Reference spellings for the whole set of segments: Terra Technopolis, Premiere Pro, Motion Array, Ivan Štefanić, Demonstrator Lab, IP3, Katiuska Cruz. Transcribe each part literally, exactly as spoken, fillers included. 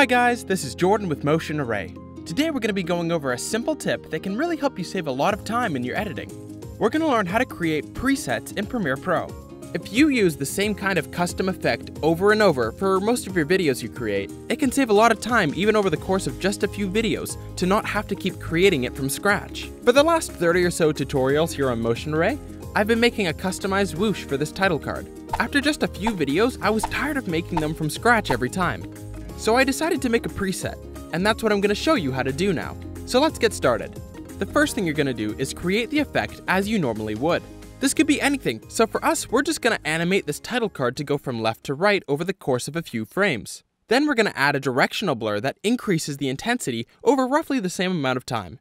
Hi guys, this is Jordan with Motion Array. Today we're going to be going over a simple tip that can really help you save a lot of time in your editing. We're going to learn how to create presets in Premiere Pro. If you use the same kind of custom effect over and over for most of your videos you create, it can save a lot of time even over the course of just a few videos to not have to keep creating it from scratch. For the last thirty or so tutorials here on Motion Array, I've been making a customized whoosh for this title card. After just a few videos, I was tired of making them from scratch every time. So I decided to make a preset, and that's what I'm going to show you how to do now. So let's get started. The first thing you're going to do is create the effect as you normally would. This could be anything, so for us, we're just going to animate this title card to go from left to right over the course of a few frames. Then we're going to add a directional blur that increases the intensity over roughly the same amount of time.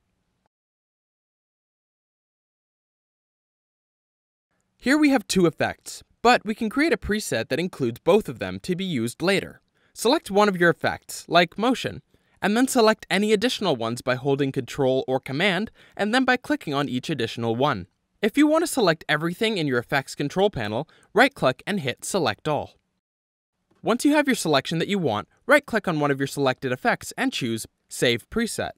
Here we have two effects, but we can create a preset that includes both of them to be used later. Select one of your effects, like motion, and then select any additional ones by holding Control or Command, and then by clicking on each additional one. If you want to select everything in your effects control panel, right-click and hit Select All. Once you have your selection that you want, right-click on one of your selected effects and choose Save Preset.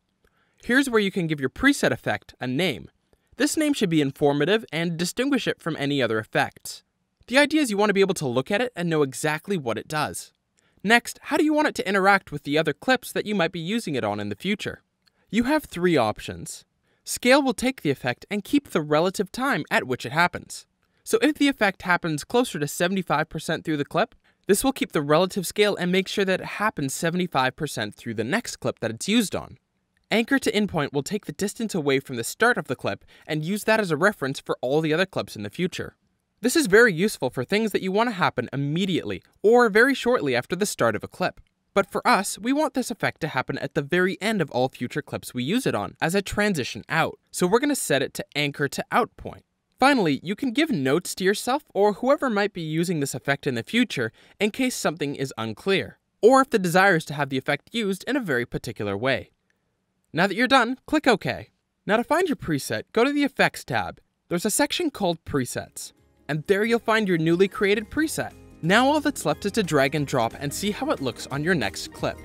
Here's where you can give your preset effect a name. This name should be informative and distinguish it from any other effects. The idea is you want to be able to look at it and know exactly what it does. Next, how do you want it to interact with the other clips that you might be using it on in the future? You have three options. Scale will take the effect and keep the relative time at which it happens. So if the effect happens closer to seventy-five percent through the clip, this will keep the relative scale and make sure that it happens seventy-five percent through the next clip that it's used on. Anchor to endpoint will take the distance away from the start of the clip and use that as a reference for all the other clips in the future. This is very useful for things that you want to happen immediately or very shortly after the start of a clip. But for us, we want this effect to happen at the very end of all future clips we use it on as a transition out, so we're going to set it to anchor to out point. Finally, you can give notes to yourself or whoever might be using this effect in the future in case something is unclear, or if the desire is to have the effect used in a very particular way. Now that you're done, click OK. Now to find your preset, go to the Effects tab. There's a section called Presets. And there you'll find your newly created preset. Now all that's left is to drag and drop and see how it looks on your next clip.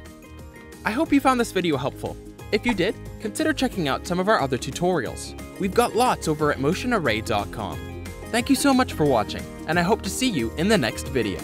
I hope you found this video helpful. If you did, consider checking out some of our other tutorials. We've got lots over at motion array dot com. Thank you so much for watching, and I hope to see you in the next video.